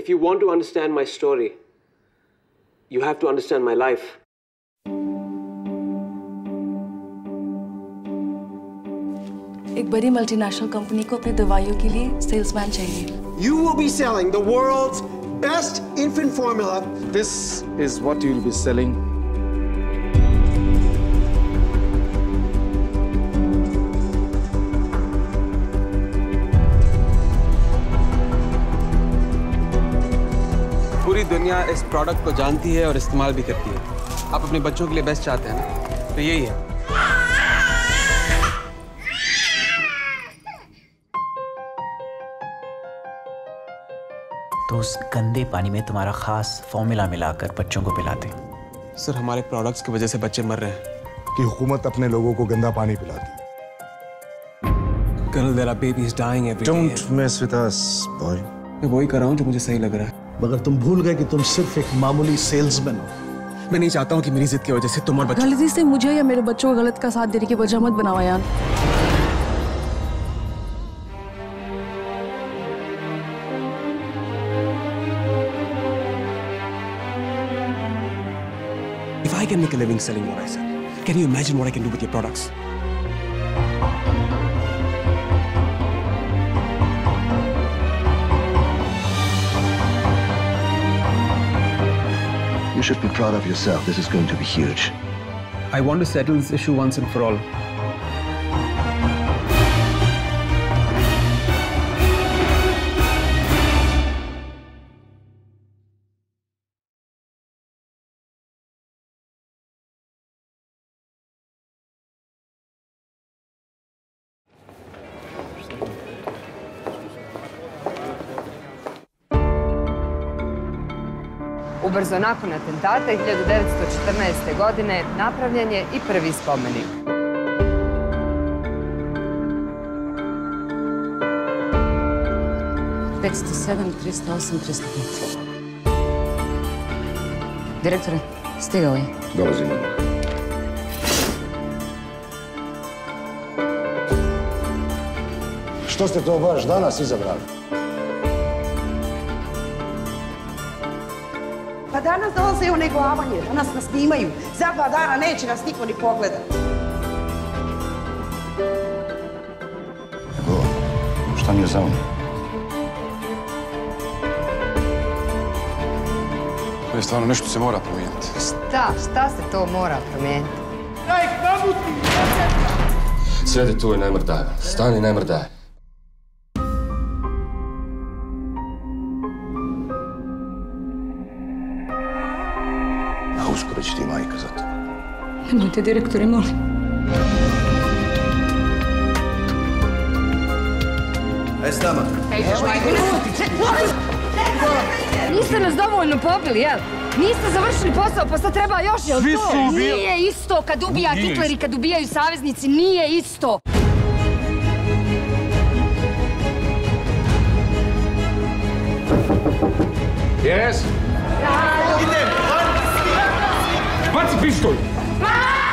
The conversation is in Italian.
If you want to understand my story, you have to understand my life. एक बड़ी multinational company को अपनी दवाइयों के लिए सेल्समैन चाहिए. You will be selling the world's best infant formula. This is what you will be selling. पूरी दुनिया इस प्रोडक्ट को जानती है और इस्तेमाल भी करती है. आप अपने बच्चों के लिए बेस्ट चाहते हैं ना, तो यही है. तो उस गंदे पानी में तुम्हारा खास फॉर्मूला मिलाकर बच्चों को पिलाते. सर, हमारे प्रोडक्ट्स की वजह से बच्चे मर रहे हैं. कि हुकूमत अपने लोगों को गंदा पानी पिलाती. Colonel, there are babies dying every day. Don't mess with us, boy. मैं वही कर रहा हूँ जो मुझे सही लग रहा है. मगर तुम भूल गए कि तुम सिर्फ एक मामूली सेल्समैन हो. मैं नहीं चाहता हूँ कि मेरी जिद की वजह से तुम और बच्चे. गलती से मुझे या मेरे बच्चों को गलत का साथ देने की वजह मत बनाओ यार. If I can make a living selling what I sell, can you imagine what I can do with your products? You should be proud of yourself. This is going to be huge. I want to settle this issue once and for all. Ubrzo nakon atentata i 1914. godine napravljen je i prvi spomenik. Direktore, stigao je. Dolazimo. Što ste to baš danas izabrali? Pa danas dolaze u neglavanje, danas nas snimaju. Za 2 dana neće nas niko ni pogledati. Ego, šta mi je za ono? Ali stvarno nešto se mora promijeniti. Šta se to mora promijeniti? Daj, kabuti! Sjedi tu i ne mrdaj. Stani i ne mrdaj. Uskoro će ti majka za to. Nemojte, direktore, molim. Aj s nama. Evo, niste nas dovoljno pobili, jel? Niste završili posao, pa sad treba još, jel to? Nije isto kad ubija Hitler i kad ubijaju saveznici, nije isto. Yes? Idem! Baci pištolj!